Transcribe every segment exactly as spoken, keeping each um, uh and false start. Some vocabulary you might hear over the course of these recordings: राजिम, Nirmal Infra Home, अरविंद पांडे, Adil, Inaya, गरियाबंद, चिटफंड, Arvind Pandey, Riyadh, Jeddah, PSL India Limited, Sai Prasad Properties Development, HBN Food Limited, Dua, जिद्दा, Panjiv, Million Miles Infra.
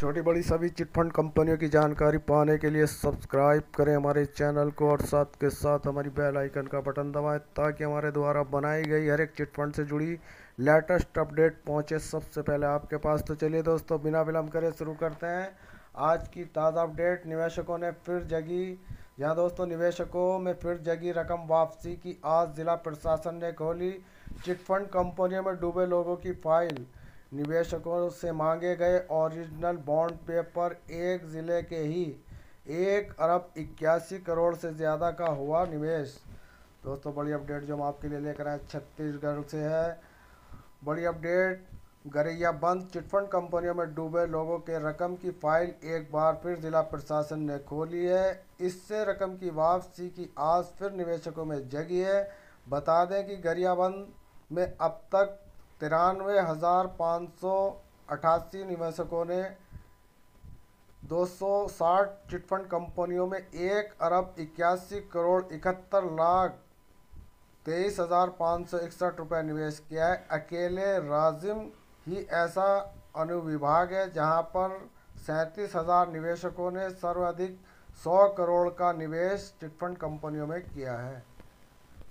छोटी बड़ी सभी चिटफंड कंपनियों की जानकारी पाने के लिए सब्सक्राइब करें हमारे चैनल को और साथ के साथ हमारी बेल आइकन का बटन दबाएं ताकि हमारे द्वारा बनाई गई हर एक चिटफंड से जुड़ी लेटेस्ट अपडेट पहुंचे सबसे पहले आपके पास। तो चलिए दोस्तों, बिना विलंब करे शुरू करते हैं आज की ताज़ा अपडेट। निवेशकों ने फिर जगी यहाँ दोस्तों निवेशकों में फिर जगी रकम वापसी की आज जिला प्रशासन ने खोली चिटफंड कंपनियों में डूबे लोगों की फाइल। निवेशकों से मांगे गए ओरिजिनल बॉन्ड पेपर एक जिले के ही एक अरब इक्यासी करोड़ से ज़्यादा का हुआ निवेश। दोस्तों बड़ी अपडेट जो हम आपके लिए लेकर आए छत्तीसगढ़ से है। बड़ी अपडेट, गरिया बंद चिटफंड कंपनियों में डूबे लोगों के रकम की फाइल एक बार फिर जिला प्रशासन ने खोली है। इससे रकम की वापसी की आज फिर निवेशकों में जगी है। बता दें कि गरियाबंद में अब तक तिरानवे हज़ार पाँच सौ अट्ठासी निवेशकों ने दो सौ साठ चिटफंड कंपनियों में एक अरब इक्यासी करोड़ इकहत्तर लाख तेईस हज़ार पाँच सौ इकसठ रुपये निवेश किया है। अकेले राजिम ही ऐसा अनुविभाग है जहां पर सैंतीस हज़ार निवेशकों ने सर्वाधिक सौ करोड़ का निवेश चिटफंड कंपनियों में किया है।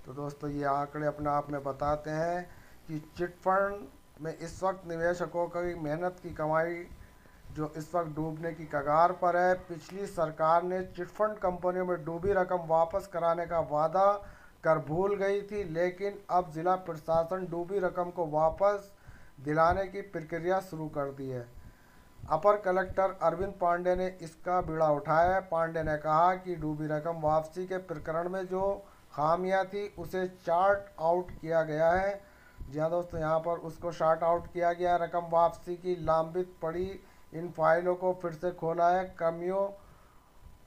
तो दोस्तों ये आंकड़े अपने आप में बताते हैं कि चिटफंड में इस वक्त निवेशकों की मेहनत की कमाई जो इस वक्त डूबने की कगार पर है। पिछली सरकार ने चिटफंड कंपनियों में डूबी रकम वापस कराने का वादा कर भूल गई थी, लेकिन अब जिला प्रशासन डूबी रकम को वापस दिलाने की प्रक्रिया शुरू कर दी है। अपर कलेक्टर अरविंद पांडे ने इसका बीड़ा उठाया। पांडे ने कहा कि डूबी रकम वापसी के प्रकरण में जो खामियाँ थी उसे चार्ट आउट किया गया है। जी हाँ दोस्तों, यहाँ पर उसको शार्ट आउट किया गया। रकम वापसी की लंबित पड़ी इन फाइलों को फिर से खोला है। कमियों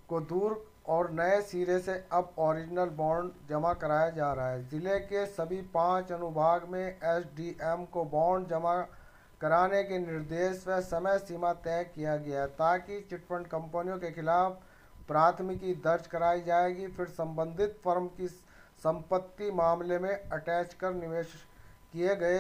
को दूर और नए सिरे से अब ओरिजिनल बॉन्ड जमा कराया जा रहा है। ज़िले के सभी पांच अनुभाग में एसडीएम को बॉन्ड जमा कराने के निर्देश व समय सीमा तय किया गया ताकि चिटफंड कंपनियों के खिलाफ प्राथमिकी दर्ज कराई जाएगी। फिर संबंधित फर्म की संपत्ति मामले में अटैच कर निवेश किए गए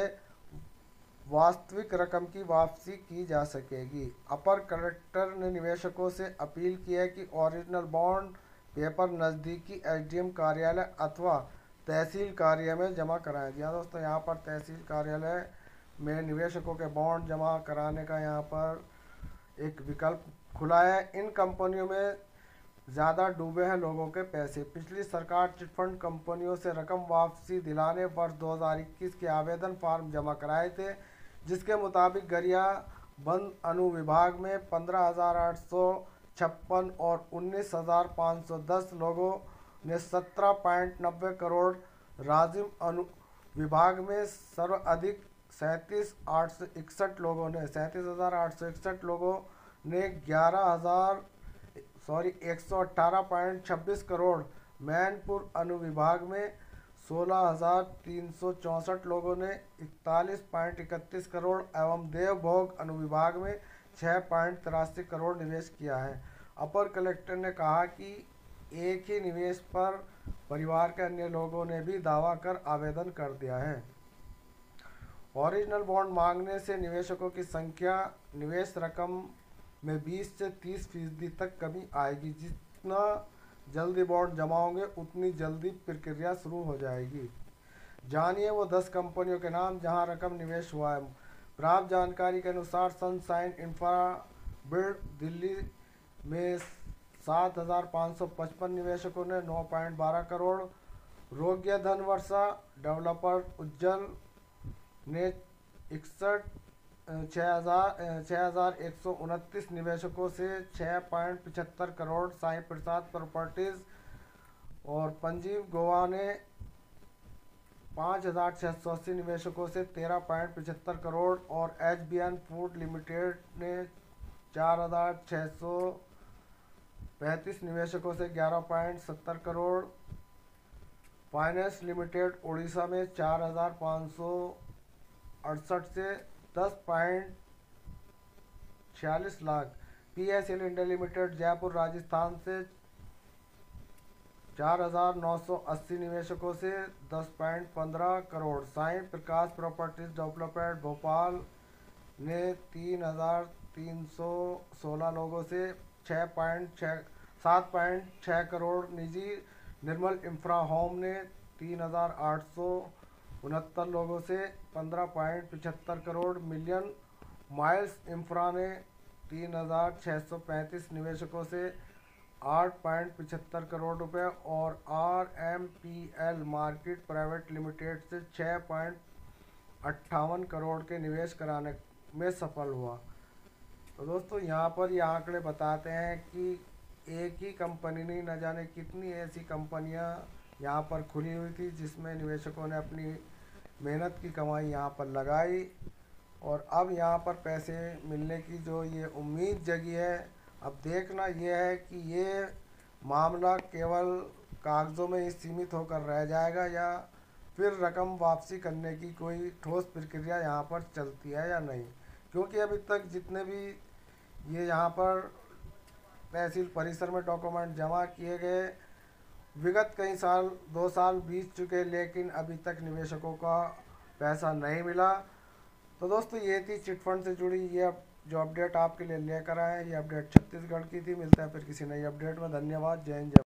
वास्तविक रकम की वापसी की जा सकेगी। अपर कलेक्टर ने निवेशकों से अपील की है कि ओरिजिनल बॉन्ड पेपर नज़दीकी एसडीएम कार्यालय अथवा तहसील कार्यालय में जमा कराएं। जी हाँ दोस्तों, यहाँ पर तहसील कार्यालय में निवेशकों के बॉन्ड जमा कराने का यहाँ पर एक विकल्प खुला है। इन कंपनियों में ज़्यादा डूबे हैं लोगों के पैसे। पिछली सरकार चिटफंड कंपनियों से रकम वापसी दिलाने वर्ष दो हज़ार इक्कीस के आवेदन फॉर्म जमा कराए थे, जिसके मुताबिक गरियाबंद अनुविभाग में पंद्रह हज़ार आठ सौ छप्पन और उन्नीस हज़ार पाँच सौ दस लोगों ने सत्रह पॉइंट नब्बे करोड़, राजिम अनुविभाग में सर्वाधिक सैंतीस आठ सौ इकसठ लोगों ने सैंतीस हज़ार आठ सौ इकसठ लोगों ने ग्यारह हज़ार सॉरी एक सौ अट्ठारह पॉइंट छब्बीस करोड़, मैनपुर अनुविभाग में सोलह हज़ार तीन सौ चौंसठ लोगों ने इकतालीस पॉइंट इकतीस करोड़ एवं देवभोग अनुविभाग में छः पॉइंट तिरासी करोड़ निवेश किया है। अपर कलेक्टर ने कहा कि एक ही निवेश पर परिवार के अन्य लोगों ने भी दावा कर आवेदन कर दिया है। ओरिजिनल बॉन्ड मांगने से निवेशकों की संख्या निवेश रकम में बीस से तीस फीसदी तक कमी आएगी। जितना जल्दी बॉन्ड जमा होंगे उतनी जल्दी प्रक्रिया शुरू हो जाएगी। जानिए वो दस कंपनियों के नाम जहां रकम निवेश हुआ है। प्राप्त जानकारी के अनुसार सनशाइन इंफ्रा बिल्ड दिल्ली में सात हज़ार पाँच सौ पचपन निवेशकों ने नौ पॉइंट बारह करोड़, रोग्य धन वर्षा डेवलपर उज्जल ने इकसठ छः हज़ार छः हज़ार एक सौ उनतीस निवेशकों से छः पॉइंट पचहत्तर करोड़। साई प्रसाद प्रॉपर्टीज़ और पंजीव गोवा ने पाँच हज़ार छः सौ अस्सी निवेशकों से तेरह पॉइंट पचहत्तर करोड़ और एचबीएन फूड लिमिटेड ने चार हज़ार छः सौ पैंतीस निवेशकों से ग्यारह पॉइंट सत्तर करोड़। फाइनेंस लिमिटेड उड़ीसा में चार हज़ार पाँच सौ अड़सठ से दस पॉइंट छियालीस lakh. PSL India limited Jaipur Rajasthan से चार हज़ार नौ सौ अस्सी निवेशकों से दस पॉइंट पंद्रह करोड़। साई प्रकाश प्रॉपर्टीज डेवलपर भोपाल ने तीन हज़ार तीन सौ सोलह लोगों से छः पॉइंट छः सात पॉइंट छः करोड़ निजी निर्मल इंफ्रा होम ने तीन हज़ार आठ सौ उनहत्तर लोगों से पंद्रह पॉइंट पचहत्तर करोड़ मिलियन माइल्स इंफ्रा ने तीन हज़ार छः सौ पैंतीस निवेशकों से आठ पॉइंट पचहत्तर करोड़ रुपए और R M P L market private limited से छः पॉइंट अट्ठावन करोड़ के निवेश कराने में सफल हुआ। तो दोस्तों यहाँ पर ये आंकड़े बताते हैं कि एक ही कंपनी ने न जाने कितनी ऐसी कंपनियाँ यहाँ पर खुली हुई थी जिसमें निवेशकों ने अपनी मेहनत की कमाई यहाँ पर लगाई और अब यहाँ पर पैसे मिलने की जो ये उम्मीद जगी है। अब देखना यह है कि ये मामला केवल कागज़ों में ही सीमित होकर रह जाएगा या फिर रकम वापसी करने की कोई ठोस प्रक्रिया यहाँ पर चलती है या नहीं, क्योंकि अभी तक जितने भी ये यहाँ पर तहसील परिसर में डॉक्यूमेंट जमा किए गए विगत कई साल दो साल बीत चुके लेकिन अभी तक निवेशकों का पैसा नहीं मिला। तो दोस्तों ये थी चिटफंड से जुड़ी ये जो अपडेट आपके लिए लेकर आए, ये अपडेट छत्तीसगढ़ की थी। मिलता है फिर किसी नई अपडेट में। धन्यवाद। जय हिंद।